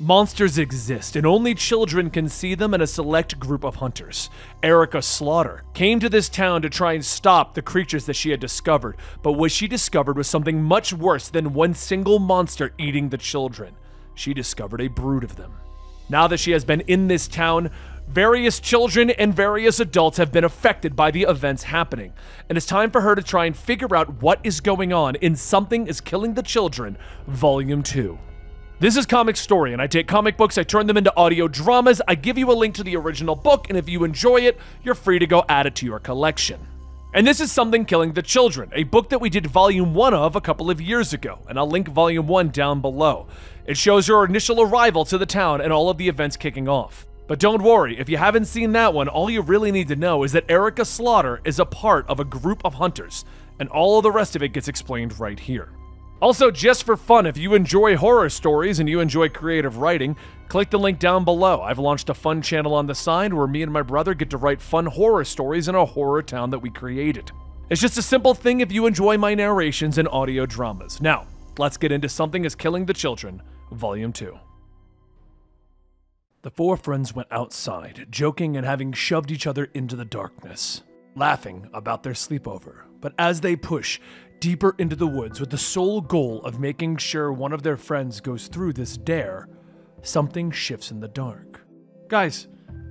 Monsters exist, and only children can see them, and a select group of hunters. Erica Slaughter came to this town to try and stop the creatures that she had discovered, but what she discovered was something much worse than one single monster eating the children. She discovered a brood of them. Now that she has been in this town, various children and various adults have been affected by the events happening, and it's time for her to try and figure out what is going on in Something Is Killing the Children, Volume 2. This is Comic Story, and I take comic books, I turn them into audio dramas, I give you a link to the original book, and if you enjoy it, you're free to go add it to your collection. And this is Something Killing the Children, a book that we did Volume 1 of a couple of years ago, and I'll link Volume 1 down below. It shows your initial arrival to the town and all of the events kicking off. But don't worry, if you haven't seen that one, all you really need to know is that Erica Slaughter is a part of a group of hunters, and all of the rest of it gets explained right here. Also, just for fun, if you enjoy horror stories and you enjoy creative writing, click the link down below. I've launched a fun channel on the side where me and my brother get to write fun horror stories in a horror town that we created. It's just a simple thing if you enjoy my narrations and audio dramas. Now, let's get into Something Is Killing the Children, Volume 2. The four friends went outside, joking and having shoved each other into the darkness, laughing about their sleepover. But as they push deeper into the woods with the sole goal of making sure one of their friends goes through this dare, something shifts in the dark. "Guys,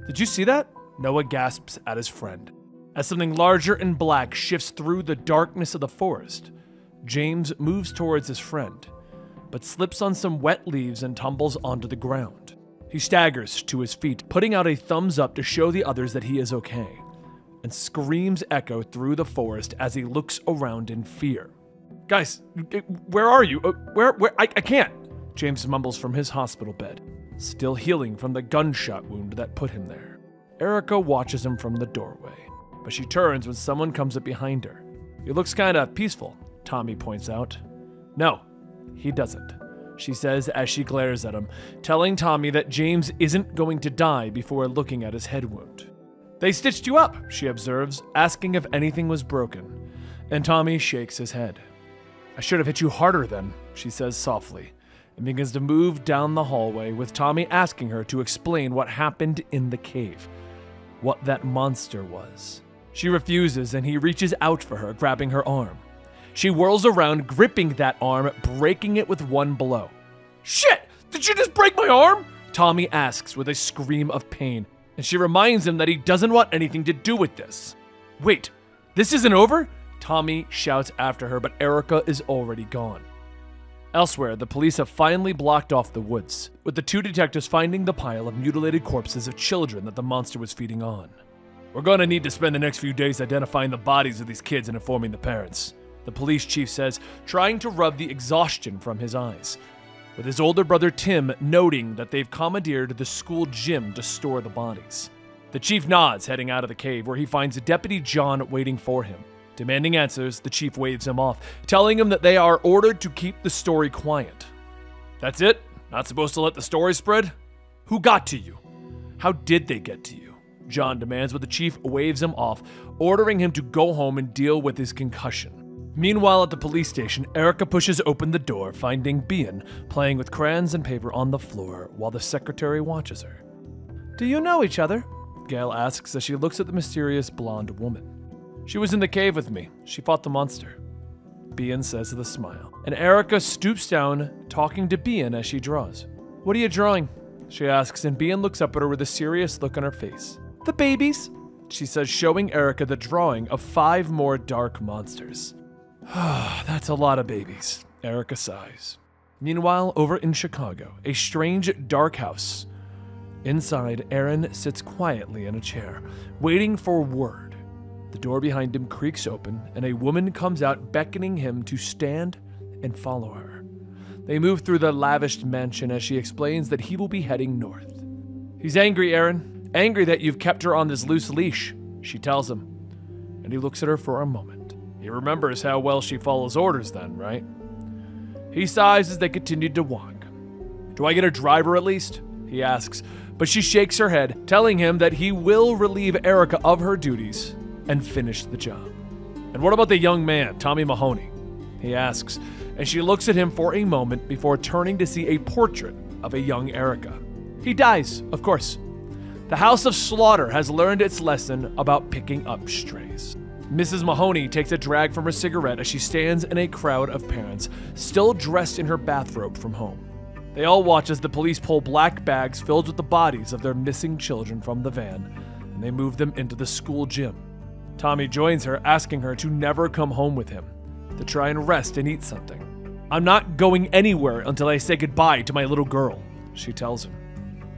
did you see that?" Noah gasps at his friend, as something larger and black shifts through the darkness of the forest. James moves towards his friend, but slips on some wet leaves and tumbles onto the ground. He staggers to his feet, putting out a thumbs up to show the others that he is okay, and screams echo through the forest as he looks around in fear. "Guys, where are you? I can't," James mumbles from his hospital bed, still healing from the gunshot wound that put him there. Erica watches him from the doorway, but she turns when someone comes up behind her. "He looks kinda peaceful," Tommy points out. "No, he doesn't," she says as she glares at him, telling Tommy that James isn't going to die before looking at his head wound. "They stitched you up," she observes, asking if anything was broken, and Tommy shakes his head. "I should have hit you harder then," she says softly, and begins to move down the hallway with Tommy asking her to explain what happened in the cave, what that monster was. She refuses and he reaches out for her, grabbing her arm. She whirls around, gripping that arm, breaking it with one blow. "Shit! Did you just break my arm?" Tommy asks with a scream of pain, and she reminds him that he doesn't want anything to do with this. "Wait, this isn't over?" Tommy shouts after her, but Erica is already gone. Elsewhere, the police have finally blocked off the woods, with the two detectives finding the pile of mutilated corpses of children that the monster was feeding on. "We're gonna need to spend the next few days identifying the bodies of these kids and informing the parents," the police chief says, trying to rub the exhaustion from his eyes, with his older brother Tim noting that they've commandeered the school gym to store the bodies. The chief nods, heading out of the cave, where he finds Deputy John waiting for him. Demanding answers, the chief waves him off, telling him that they are ordered to keep the story quiet. "That's it? Not supposed to let the story spread? Who got to you? How did they get to you?" John demands, but the chief waves him off, ordering him to go home and deal with his concussion. Meanwhile, at the police station, Erica pushes open the door, finding Bian playing with crayons and paper on the floor while the secretary watches her. "Do you know each other?" Gail asks as she looks at the mysterious blonde woman. "She was in the cave with me. She fought the monster," Bian says with a smile, and Erica stoops down, talking to Bian as she draws. "What are you drawing?" she asks, and Bian looks up at her with a serious look on her face. "The babies," she says, showing Erica the drawing of 5 more dark monsters. "That's a lot of babies," Erica sighs. Meanwhile, over in Chicago, a strange dark house. Inside, Aaron sits quietly in a chair, waiting for word. The door behind him creaks open, and a woman comes out, beckoning him to stand and follow her. They move through the lavished mansion as she explains that he will be heading north. "He's angry, Aaron. Angry that you've kept her on this loose leash," she tells him, and he looks at her for a moment. "He remembers how well she follows orders then, right?" He sighs as they continue to walk. "Do I get a driver at least?" he asks, but she shakes her head, telling him that he will relieve Erica of her duties and finish the job. "And what about the young man, Tommy Mahoney?" he asks, and she looks at him for a moment before turning to see a portrait of a young Erica. He dies, of course. The House of Slaughter has learned its lesson about picking up strays. Mrs. Mahoney takes a drag from her cigarette as she stands in a crowd of parents, still dressed in her bathrobe from home. They all watch as the police pull black bags filled with the bodies of their missing children from the van, and they move them into the school gym. Tommy joins her, asking her to never come home with him, to try and rest and eat something. "I'm not going anywhere until I say goodbye to my little girl," she tells him.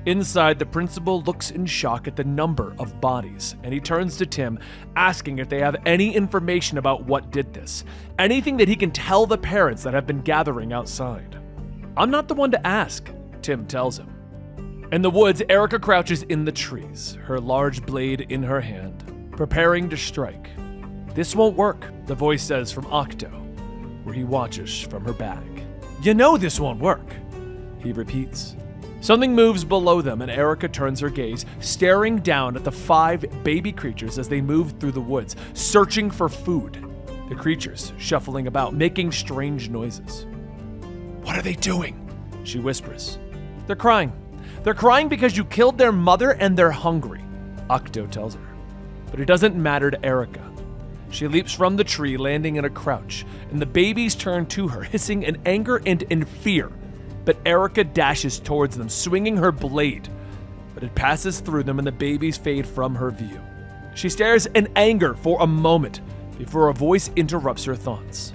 Inside, the principal looks in shock at the number of bodies, and he turns to Tim, asking if they have any information about what did this, anything that he can tell the parents that have been gathering outside. "I'm not the one to ask," Tim tells him. In the woods, Erica crouches in the trees, her large blade in her hand, preparing to strike. "This won't work," the voice says from Octo, where he watches from her bag. "You know this won't work," he repeats. Something moves below them, and Erica turns her gaze, staring down at the 5 baby creatures as they move through the woods, searching for food. The creatures shuffling about, making strange noises. "What are they doing?" she whispers. "They're crying. They're crying because you killed their mother and they're hungry," Octo tells her. But it doesn't matter to Erica. She leaps from the tree, landing in a crouch, and the babies turn to her, hissing in anger and in fear. But Erica dashes towards them, swinging her blade, but it passes through them and the babies fade from her view. She stares in anger for a moment before a voice interrupts her thoughts.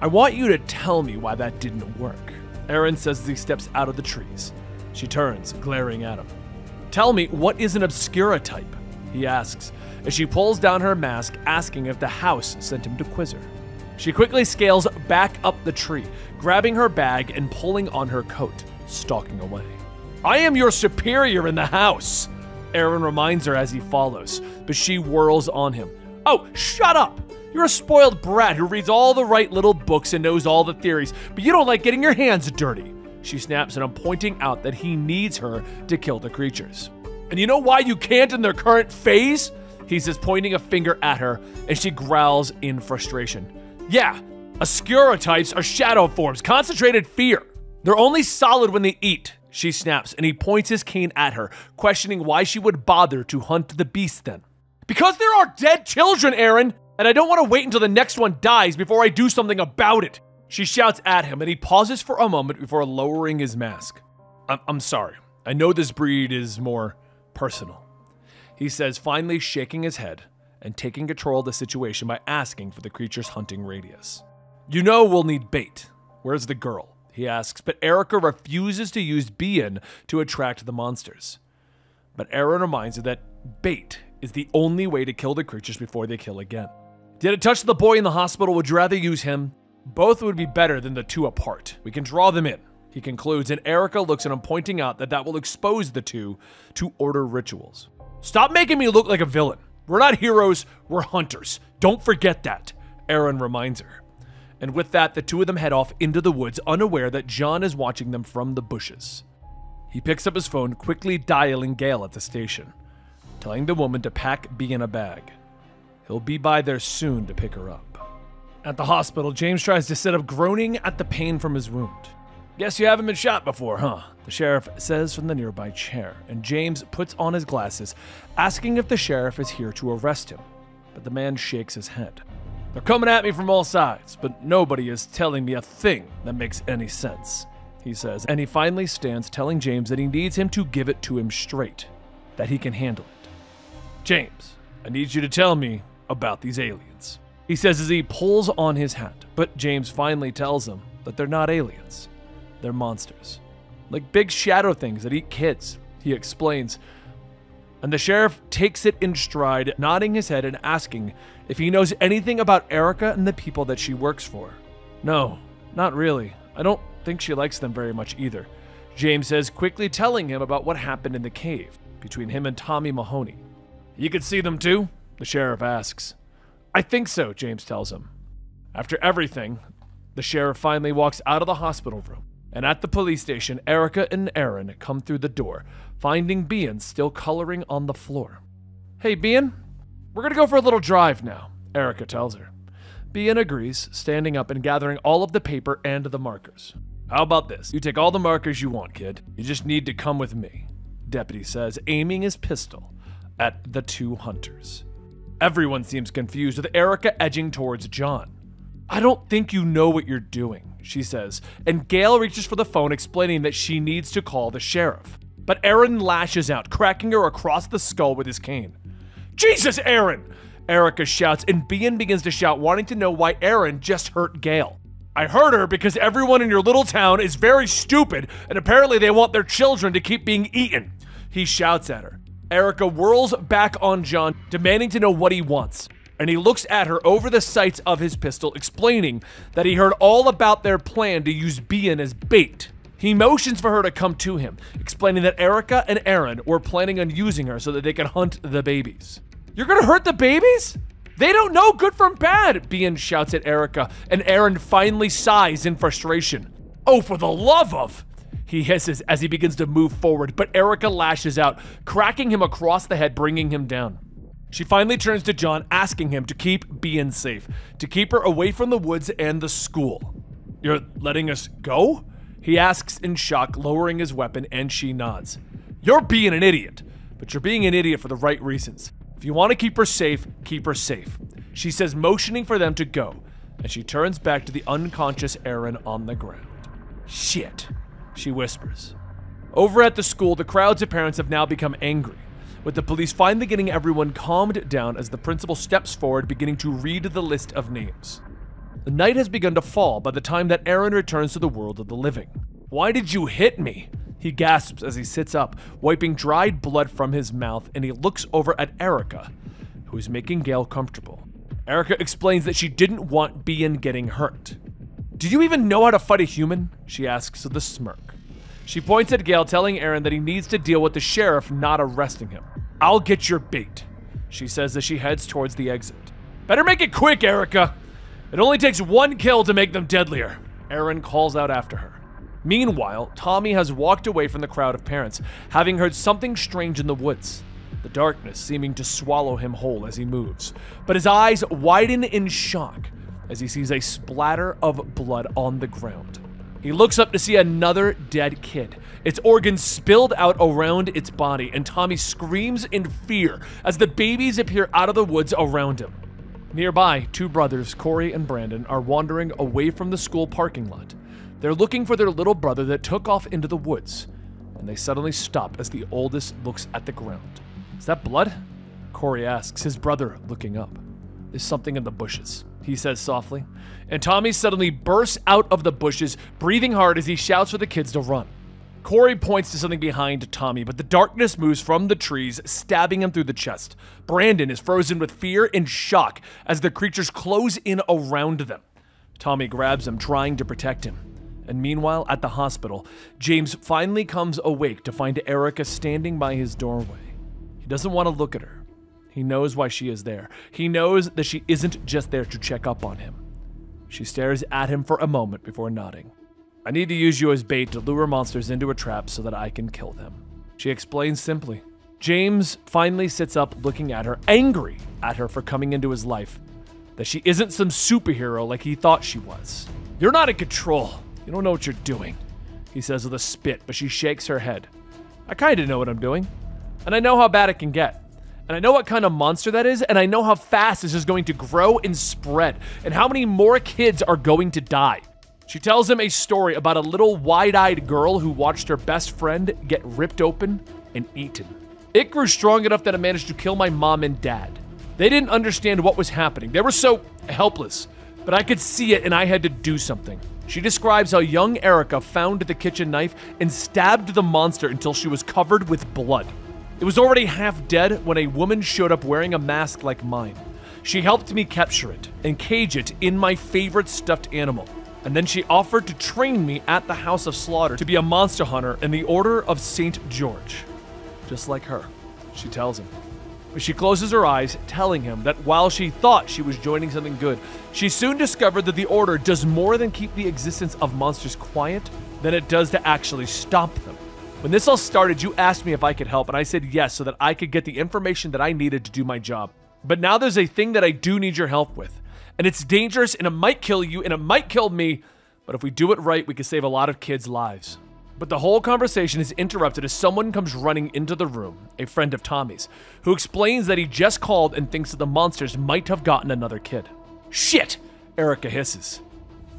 "I want you to tell me why that didn't work," Aaron says as he steps out of the trees. She turns, glaring at him. "Tell me, what is an Obscura type?" he asks, as she pulls down her mask, asking if the house sent him to quiz her. She quickly scales back up the tree, grabbing her bag and pulling on her coat, stalking away. "I am your superior in the house," Aaron reminds her as he follows, but she whirls on him. "Oh, shut up! You're a spoiled brat who reads all the right little books and knows all the theories, but you don't like getting your hands dirty," she snaps at him, pointing out that he needs her to kill the creatures. "And you know why you can't in their current phase?" he says, pointing a finger at her, and she growls in frustration. "Yeah, Oscura types are shadow forms, concentrated fear. They're only solid when they eat," she snaps, and he points his cane at her, questioning why she would bother to hunt the beast then. "Because there are dead children, Aaron, and I don't want to wait until the next one dies before I do something about it," she shouts at him, and he pauses for a moment before lowering his mask. I'm sorry, I know this breed is more personal," he says, finally shaking his head and taking control of the situation by asking for the creature's hunting radius. "You know we'll need bait. Where's the girl?" he asks, but Erica refuses to use Bian to attract the monsters. But Aaron reminds her that bait is the only way to kill the creatures before they kill again. "Did it touch the boy in the hospital? Would you rather use him? Both would be better than the two apart. We can draw them in," he concludes, and Erica looks at him, pointing out that that will expose the two to order rituals. "Stop making me look like a villain. We're not heroes, we're hunters. Don't forget that," Aaron reminds her. And with that, the two of them head off into the woods, unaware that John is watching them from the bushes. He picks up his phone, quickly dialing Gail at the station, telling the woman to pack Bea in a bag. He'll be by there soon to pick her up. At the hospital, James tries to sit up, groaning at the pain from his wound. "Guess you haven't been shot before, huh?" the sheriff says from the nearby chair, and James puts on his glasses, asking if the sheriff is here to arrest him, but the man shakes his head. "They're coming at me from all sides, but nobody is telling me a thing that makes any sense," he says, and he finally stands, telling James that he needs him to give it to him straight, that he can handle it. "James, I need you to tell me about these aliens," he says as he pulls on his hat, but James finally tells him that they're not aliens. They're monsters, like big shadow things that eat kids, he explains. And the sheriff takes it in stride, nodding his head and asking if he knows anything about Erica and the people that she works for. "No, not really. I don't think she likes them very much either," James says, quickly telling him about what happened in the cave between him and Tommy Mahoney. "You could see them too?" the sheriff asks. "I think so," James tells him. After everything, the sheriff finally walks out of the hospital room. And at the police station, Erica and Aaron come through the door, finding Bian still coloring on the floor. "Hey, Bian, we're gonna go for a little drive now," Erica tells her. Bian agrees, standing up and gathering all of the paper and the markers. How about this? You take all the markers you want, kid. You just need to come with me. Deputy says, aiming his pistol at the two hunters. Everyone seems confused, with Erica edging towards John. I don't think you know what you're doing, she says, and Gail reaches for the phone, explaining that she needs to call the sheriff. But Aaron lashes out, cracking her across the skull with his cane. Jesus, Aaron! Erica shouts, and Bian begins to shout, wanting to know why Aaron just hurt Gail. I hurt her because everyone in your little town is very stupid, and apparently they want their children to keep being eaten. He shouts at her. Erica whirls back on John, demanding to know what he wants, and he looks at her over the sights of his pistol, explaining that he heard all about their plan to use Bian as bait. He motions for her to come to him, explaining that Erica and Aaron were planning on using her so that they could hunt the babies. You're gonna hurt the babies? They don't know good from bad, Bian shouts at Erica, and Aaron finally sighs in frustration. Oh, for the love of! He hisses as he begins to move forward, but Erica lashes out, cracking him across the head, bringing him down. She finally turns to John, asking him to keep Bian safe, to keep her away from the woods and the school. You're letting us go? He asks in shock, lowering his weapon, and she nods. You're being an idiot, but you're being an idiot for the right reasons. If you want to keep her safe, she says, motioning for them to go, and she turns back to the unconscious Aaron on the ground. Shit, she whispers. Over at the school, the crowds of parents have now become angry, with the police finally getting everyone calmed down as the principal steps forward, beginning to read the list of names. The night has begun to fall by the time that Aaron returns to the world of the living. Why did you hit me? He gasps as he sits up, wiping dried blood from his mouth, and he looks over at Erica, who is making Gail comfortable. Erica explains that she didn't want Bian getting hurt. Do you even know how to fight a human? She asks with a smirk. She points at Gail, telling Aaron that he needs to deal with the sheriff not arresting him. I'll get your bait, she says as she heads towards the exit. Better make it quick, Erica. It only takes one kill to make them deadlier, Aaron calls out after her. Meanwhile, Tommy has walked away from the crowd of parents, having heard something strange in the woods, the darkness seeming to swallow him whole as he moves, but his eyes widen in shock as he sees a splatter of blood on the ground. He looks up to see another dead kid, its organs spilled out around its body, and Tommy screams in fear as the babies appear out of the woods around him. Nearby, two brothers, Corey and Brandon, are wandering away from the school parking lot. They're looking for their little brother that took off into the woods, and they suddenly stop as the oldest looks at the ground. Is that blood? Corey asks, his brother looking up. There's something in the bushes, he says softly, and Tommy suddenly bursts out of the bushes, breathing hard as he shouts for the kids to run. Corey points to something behind Tommy, but the darkness moves from the trees, stabbing him through the chest. Brandon is frozen with fear and shock as the creatures close in around them. Tommy grabs him, trying to protect him. And meanwhile, at the hospital, James finally comes awake to find Erica standing by his doorway. He doesn't want to look at her. He knows why she is there. He knows that she isn't just there to check up on him. She stares at him for a moment before nodding. I need to use you as bait to lure monsters into a trap so that I can kill them, she explains simply. James finally sits up looking at her, angry at her for coming into his life, that she isn't some superhero like he thought she was. You're not in control. You don't know what you're doing, he says with a spit, but she shakes her head. I kinda know what I'm doing, and I know how bad it can get. And I know what kind of monster that is, and I know how fast this is going to grow and spread, and how many more kids are going to die. She tells him a story about a little wide-eyed girl who watched her best friend get ripped open and eaten. It grew strong enough that it managed to kill my mom and dad. They didn't understand what was happening. They were so helpless, but I could see it and I had to do something. She describes how young Erica found the kitchen knife and stabbed the monster until she was covered with blood. It was already half dead when a woman showed up wearing a mask like mine. She helped me capture it and cage it in my favorite stuffed animal. And then she offered to train me at the House of Slaughter to be a monster hunter in the Order of Saint George. Just like her, she tells him. But she closes her eyes, telling him that while she thought she was joining something good, she soon discovered that the Order does more than keep the existence of monsters quiet than it does to actually stop them. When this all started, you asked me if I could help, and I said yes so that I could get the information that I needed to do my job. But now there's a thing that I do need your help with. And it's dangerous, and it might kill you, and it might kill me, But if we do it right, we could save a lot of kids' lives. But the whole conversation is interrupted as someone comes running into the room, a friend of Tommy's, who explains that he just called and thinks that the monsters might have gotten another kid. "Shit!" Erica hisses.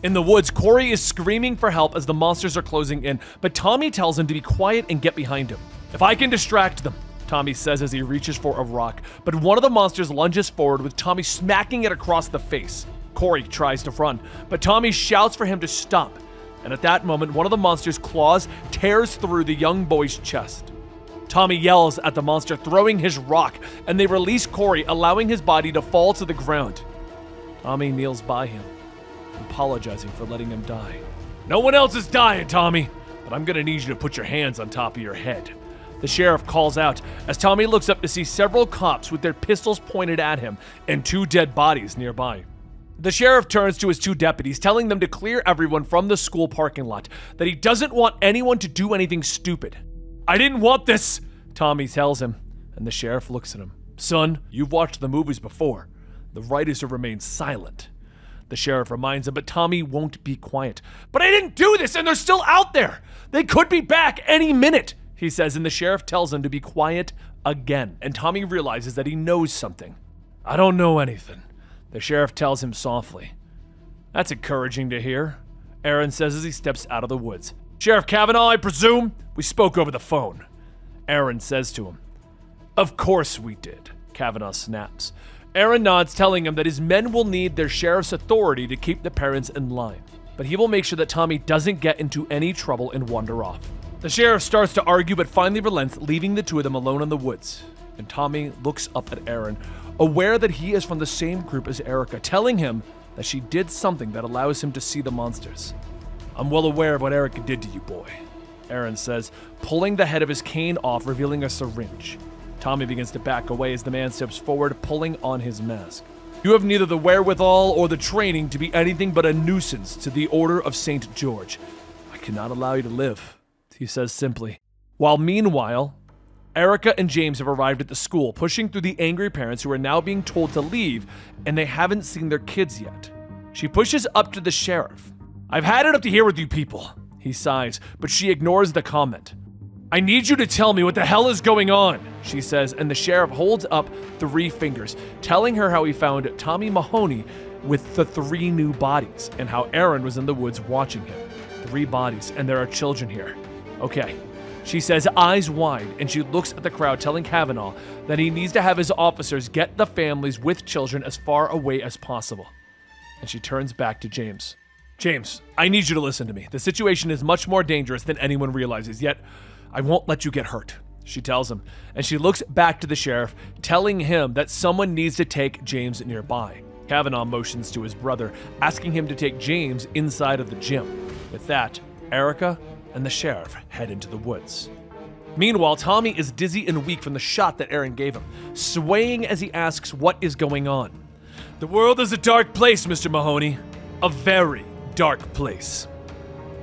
In the woods, Corey is screaming for help as the monsters are closing in, but Tommy tells him to be quiet and get behind him. "If I can distract them," Tommy says as he reaches for a rock, but one of the monsters lunges forward with Tommy smacking it across the face. Corey tries to run, but Tommy shouts for him to stop, and at that moment, one of the monster's claws tears through the young boy's chest. Tommy yells at the monster, throwing his rock, and they release Corey, allowing his body to fall to the ground. Tommy kneels by him, apologizing for letting him die. "No one else is dying, Tommy, but I'm gonna need you to put your hands on top of your head," the sheriff calls out as Tommy looks up to see several cops with their pistols pointed at him and two dead bodies nearby. The sheriff turns to his two deputies, telling them to clear everyone from the school parking lot, that he doesn't want anyone to do anything stupid. "I didn't want this," Tommy tells him, and the sheriff looks at him. "Son, you've watched the movies before. The right is to remain silent," the sheriff reminds him, but Tommy won't be quiet. "But I didn't do this, and they're still out there. They could be back any minute," he says, and the sheriff tells him to be quiet again, and Tommy realizes that he knows something. "I don't know anything," the sheriff tells him softly. "That's encouraging to hear," Aaron says as he steps out of the woods. "Sheriff Kavanaugh, I presume? We spoke over the phone," Aaron says to him. "Of course we did," Kavanaugh snaps. Aaron nods, telling him that his men will need their sheriff's authority to keep the parents in line, but he will make sure that Tommy doesn't get into any trouble and wander off. The sheriff starts to argue but finally relents, leaving the two of them alone in the woods, and Tommy looks up at Aaron, aware that he is from the same group as Erica, telling him that she did something that allows him to see the monsters. "I'm well aware of what Erica did to you, boy," Aaron says, pulling the head of his cane off, revealing a syringe. Tommy begins to back away as the man steps forward, pulling on his mask. "You have neither the wherewithal or the training to be anything but a nuisance to the Order of Saint George. I cannot allow you to live," he says simply. While meanwhile, Erica and James have arrived at the school, pushing through the angry parents who are now being told to leave, and they haven't seen their kids yet. She pushes up to the sheriff. "I've had it up to here with you people," he sighs, but she ignores the comment. "I need you to tell me what the hell is going on," she says, and the sheriff holds up three fingers, telling her how he found Tommy Mahoney with the three new bodies, and how Aaron was in the woods watching him. "Three bodies, and there are children here." "Okay," she says, eyes wide, and she looks at the crowd, telling Kavanaugh that he needs to have his officers get the families with children as far away as possible. And she turns back to James. "James, I need you to listen to me. The situation is much more dangerous than anyone realizes, yet I won't let you get hurt," she tells him. And she looks back to the sheriff, telling him that someone needs to take James nearby. Kavanaugh motions to his brother, asking him to take James inside of the gym. With that, Erica and the sheriff head into the woods. Meanwhile, Tommy is dizzy and weak from the shot that Aaron gave him, swaying as he asks what is going on. "The world is a dark place, Mr. Mahoney. A very dark place,"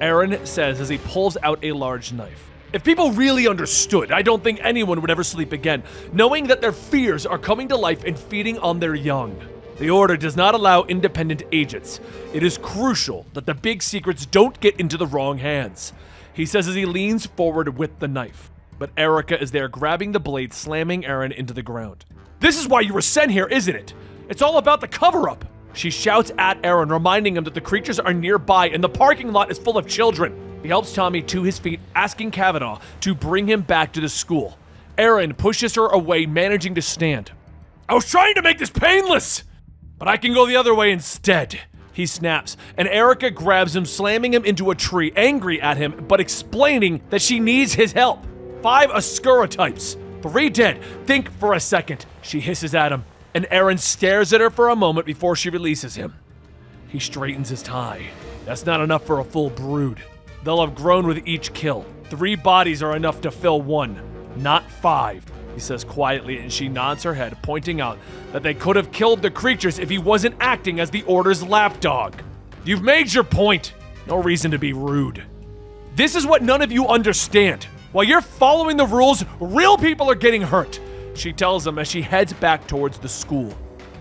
Aaron says as he pulls out a large knife. "If people really understood, I don't think anyone would ever sleep again, knowing that their fears are coming to life and feeding on their young. The Order does not allow independent agents. It is crucial that the big secrets don't get into the wrong hands," he says as he leans forward with the knife. But Erica is there, grabbing the blade, slamming Aaron into the ground. "This is why you were sent here, isn't it? It's all about the cover-up," she shouts at Aaron, reminding him that the creatures are nearby and the parking lot is full of children. He helps Tommy to his feet, asking Kavanaugh to bring him back to the school. Aaron pushes her away, managing to stand. "I was trying to make this painless, but I can go the other way instead," he snaps, and Erica grabs him, slamming him into a tree, angry at him, but explaining that she needs his help. "5 Oscura types, 3 dead. Think for a second," she hisses at him, and Aaron stares at her for a moment before she releases him. He straightens his tie. "That's not enough for a full brood. They'll have grown with each kill. 3 bodies are enough to fill 1, not 5. He says quietly, and she nods her head, pointing out that they could have killed the creatures if he wasn't acting as the Order's lapdog. "You've made your point. No reason to be rude. This is what none of you understand. While you're following the rules, real people are getting hurt," she tells him as she heads back towards the school.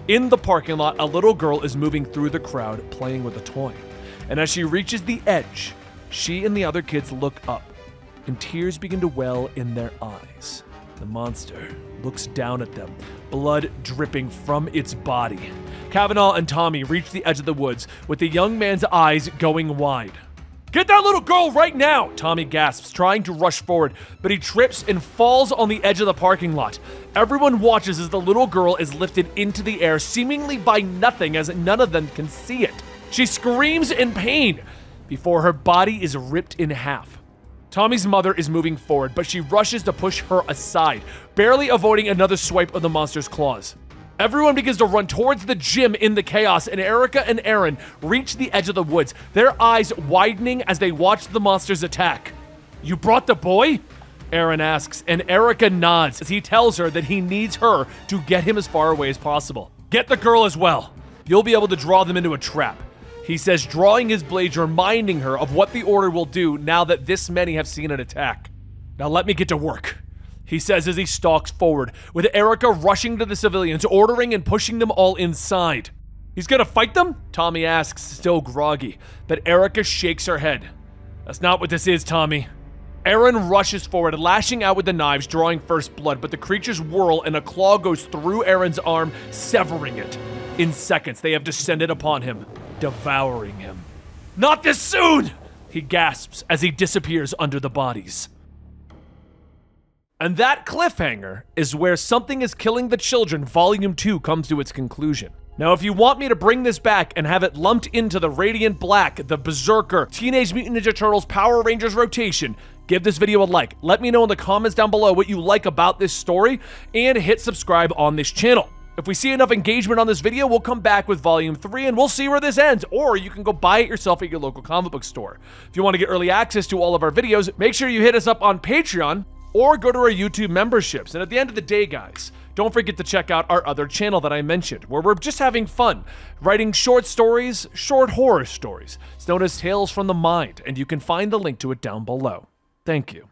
In the parking lot, a little girl is moving through the crowd, playing with a toy. And as she reaches the edge, she and the other kids look up, and tears begin to well in their eyes. The monster looks down at them, blood dripping from its body. Kavanaugh and Tommy reach the edge of the woods, with the young man's eyes going wide. "Get that little girl right now!" Tommy gasps, trying to rush forward, but he trips and falls on the edge of the parking lot. Everyone watches as the little girl is lifted into the air, seemingly by nothing, as none of them can see it. She screams in pain before her body is ripped in half. Tommy's mother is moving forward, but she rushes to push her aside, barely avoiding another swipe of the monster's claws. Everyone begins to run towards the gym in the chaos, and Erica and Aaron reach the edge of the woods, their eyes widening as they watch the monster's attack. "You brought the boy?" Aaron asks, and Erica nods as he tells her that he needs her to get him as far away as possible. "Get the girl as well. You'll be able to draw them into a trap," he says, drawing his blade, reminding her of what the Order will do now that this many have seen an attack. "Now let me get to work," he says as he stalks forward, with Erica rushing to the civilians, ordering and pushing them all inside. "He's gonna fight them?" Tommy asks, still groggy, but Erica shakes her head. "That's not what this is, Tommy." Aaron rushes forward, lashing out with the knives, drawing first blood, but the creatures whirl and a claw goes through Aaron's arm, severing it. In seconds, they have descended upon him, devouring him. "Not this soon!" he gasps as he disappears under the bodies. And that cliffhanger is where Something Is Killing the Children Volume 2 comes to its conclusion. Now, if you want me to bring this back and have it lumped into the Radiant Black, the Berserker, Teenage Mutant Ninja Turtles, Power Rangers rotation, give this video a like. Let me know in the comments down below what you like about this story, and hit subscribe on this channel. If we see enough engagement on this video, we'll come back with Volume 3 and we'll see where this ends, or you can go buy it yourself at your local comic book store. If you want to get early access to all of our videos, make sure you hit us up on Patreon or go to our YouTube memberships. And at the end of the day, guys, don't forget to check out our other channel that I mentioned, where we're just having fun writing short stories, short horror stories. It's known as Tales from the Mind, and you can find the link to it down below. Thank you.